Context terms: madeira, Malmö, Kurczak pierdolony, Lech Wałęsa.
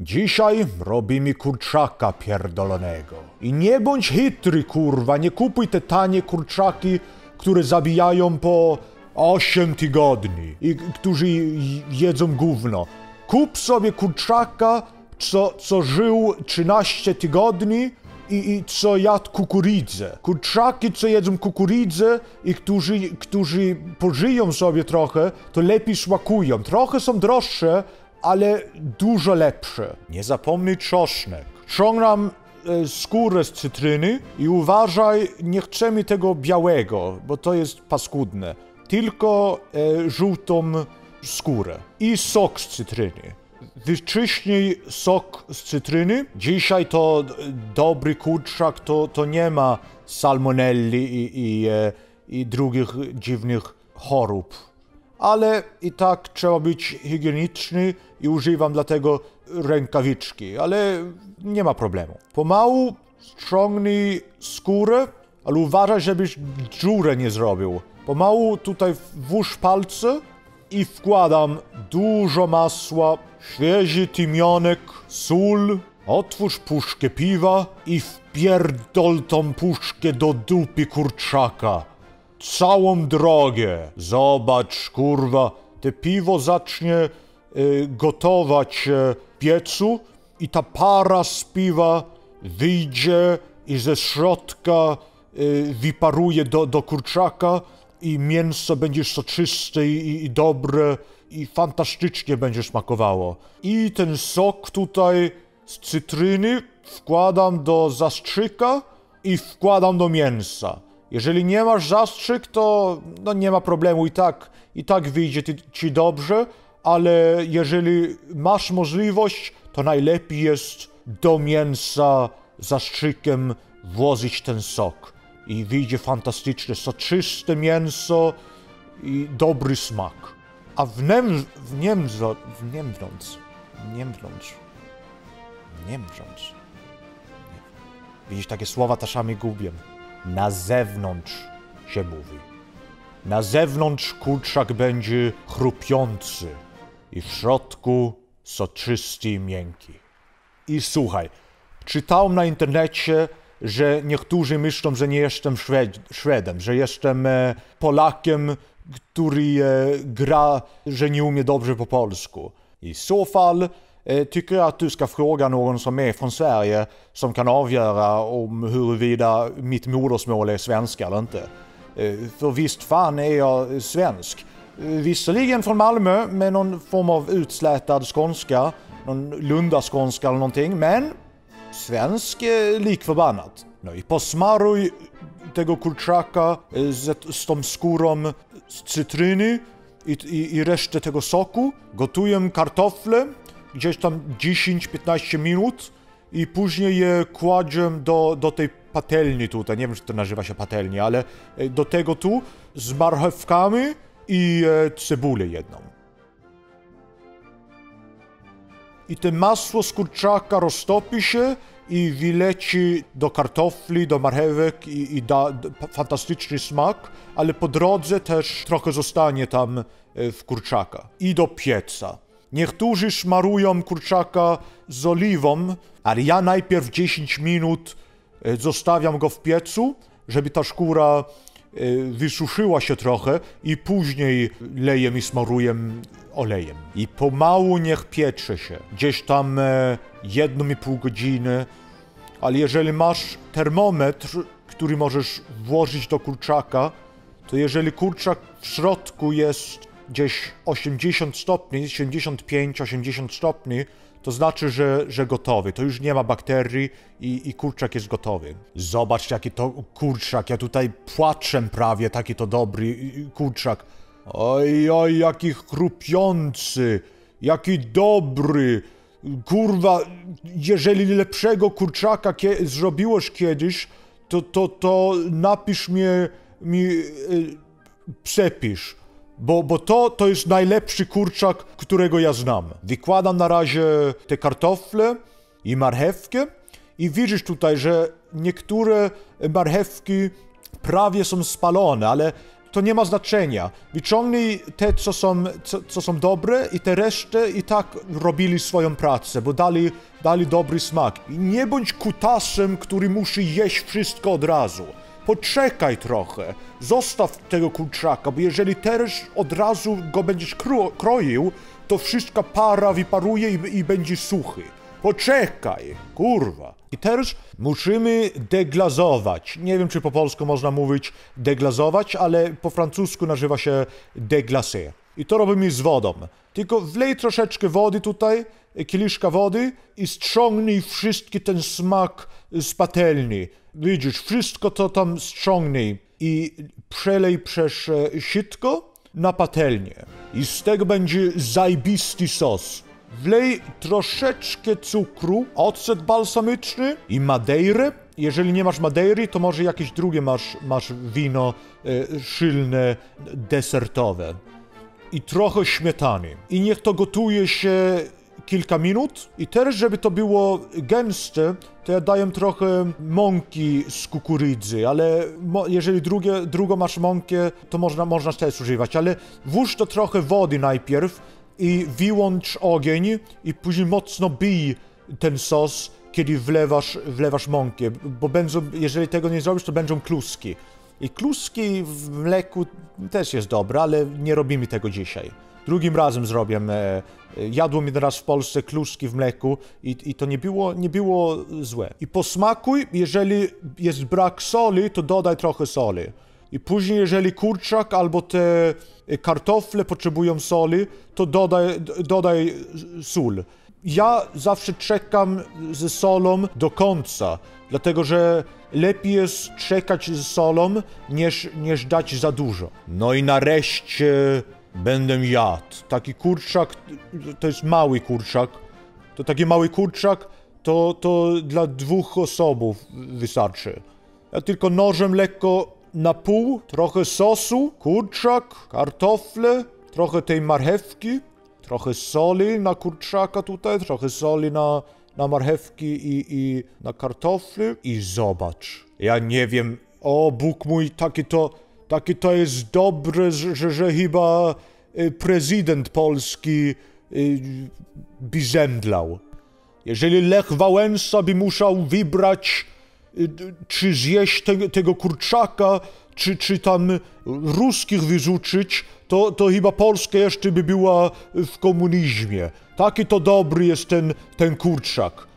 Dzisiaj robimy kurczaka pierdolonego. I nie bądź chytry, kurwa, nie kupuj te tanie kurczaki, które zabijają po 8 tygodni i którzy jedzą gówno. Kup sobie kurczaka, co żył 13 tygodni i co jadł kukurydzę. Kurczaki, co jedzą kukurydzę i którzy pożyją sobie trochę, to lepiej smakują. Trochę są droższe, ale dużo lepsze. Nie zapomnij czosnek. Ściągam skórę z cytryny i uważaj, nie chcemy tego białego, bo to jest paskudne. Tylko żółtą skórę. I sok z cytryny. Wyczyśnij sok z cytryny. Dzisiaj to dobry kurczak, to nie ma salmonelli i drugich dziwnych chorób. Ale i tak trzeba być higieniczny i używam dlatego rękawiczki, ale nie ma problemu. Pomału ściągnij skórę, ale uważaj, żebyś dziurę nie zrobił. Pomału tutaj włóż palce i wkładam dużo masła, świeży tymionek, sól. Otwórz puszkę piwa i wpierdol tą puszkę do dupy kurczaka. Całą drogę. Zobacz, kurwa, te piwo zacznie gotować w piecu i ta para z piwa wyjdzie i ze środka wyparuje do kurczaka i mięso będzie soczyste i dobre i fantastycznie będzie smakowało. I ten sok tutaj z cytryny wkładam do zastrzyka i wkładam do mięsa. Jeżeli nie masz zastrzyk, to no nie ma problemu, i tak wyjdzie ci dobrze, ale jeżeli masz możliwość, to najlepiej jest do mięsa zastrzykiem włożyć ten sok. I wyjdzie fantastyczne, soczyste mięso i dobry smak. A w niemżąc. Widzisz, takie słowa taszami gubię. Na zewnątrz się mówi. Na zewnątrz kurczak będzie chrupiący i w środku soczysty i miękki. I słuchaj, czytałem na internecie, że niektórzy myślą, że nie jestem Szwedem, że jestem Polakiem, który gra, że nie umie dobrze po polsku. I w så fall tycker jag att du ska fråga någon som är från Sverige som kan avgöra om huruvida mitt modersmål är svenska eller inte. För visst fan är jag svensk. Visserligen från Malmö med någon form av utslätad skånska, någon lundaskånska eller någonting, men svensk likförbannat. No i posmaruj tego kurczaka z tą skórą z cytryny i resztę tego soku. Gotuję kartofle gdzieś tam 10-15 minut i później je kładę do tej patelni tutaj, nie wiem, czy to nazywa się patelni, ale do tego tu z marchewkami i cebulę jedną. I to masło z kurczaka roztopi się i wyleci do kartofli, do marchewek i da fantastyczny smak, ale po drodze też trochę zostanie tam w kurczaka i do pieca. Niektórzy smarują kurczaka z oliwą, ale ja najpierw 10 minut zostawiam go w piecu, żeby ta skóra wysuszyła się trochę i później leję i smaruję olejem. I pomału niech piecze się, gdzieś tam 1,5 godziny, ale jeżeli masz termometr, który możesz włożyć do kurczaka, to jeżeli kurczak w środku jest gdzieś 80 stopni, 75, 80 stopni, to znaczy, że gotowy. To już nie ma bakterii i kurczak jest gotowy. Zobacz, jaki to kurczak. Ja tutaj płaczę prawie, taki to dobry kurczak. Oj, oj, jaki chrupiący, jaki dobry. Kurwa, jeżeli lepszego kurczaka zrobiłeś kiedyś, to napisz mi przepisz. Bo to jest najlepszy kurczak, którego ja znam. Wykładam na razie te kartofle i marchewkę. I widzisz tutaj, że niektóre marchewki prawie są spalone, ale to nie ma znaczenia. Wyciągnij te, co są dobre i te resztę i tak robili swoją pracę, bo dali dobry smak. I nie bądź kutasem, który musi jeść wszystko od razu. Poczekaj trochę, zostaw tego kurczaka, bo jeżeli teraz od razu go będziesz kroił, to wszystko para wyparuje i będzie suchy. Poczekaj, kurwa. I teraz musimy deglazować. Nie wiem, czy po polsku można mówić deglazować, ale po francusku nazywa się déglacer. I to robimy z wodą. Tylko wlej troszeczkę wody tutaj, kieliszka wody i ściągnij wszystki ten smak z patelni. Widzisz, wszystko to tam ściągnij i przelej przez sitko na patelnię. I z tego będzie zajebisty sos. Wlej troszeczkę cukru, ocet balsamyczny i madejrę. Jeżeli nie masz madejry, to może jakieś drugie masz wino silne, desertowe. I trochę śmietany. I niech to gotuje się kilka minut. I teraz, żeby to było gęste, to ja daję trochę mąki z kukurydzy, ale jeżeli drugą masz mąkę, to można też używać, ale włóż to trochę wody najpierw i wyłącz ogień i później mocno bij ten sos, kiedy wlewasz mąkę, bo jeżeli tego nie zrobisz, to będą kluski. I kluski w mleku też jest dobre, ale nie robimy tego dzisiaj. Drugim razem zrobię. Jadłem jeden raz w Polsce kluski w mleku i to nie było złe. I posmakuj, jeżeli jest brak soli, to dodaj trochę soli. I później, jeżeli kurczak albo te kartofle potrzebują soli, to dodaj sól. Ja zawsze czekam ze solą do końca, dlatego że lepiej jest czekać ze solą, niż dać za dużo. No i nareszcie będę jadł. Taki kurczak, to jest mały kurczak, to taki mały kurczak, to dla dwóch osobów wystarczy. Ja tylko nożem lekko na pół, trochę sosu, kurczak, kartofle, trochę tej marchewki, trochę soli na kurczaka tutaj, trochę soli na marchewki i na kartofle i zobacz. Ja nie wiem, o Bóg mój, takie to jest dobre, że chyba prezydent Polski by zemdlał. Jeżeli Lech Wałęsa by musiał wybrać, czy zjeść tego kurczaka, czy tam ruskich wyrzucić, to chyba Polska jeszcze by była w komunizmie. Taki to dobry jest ten kurczak.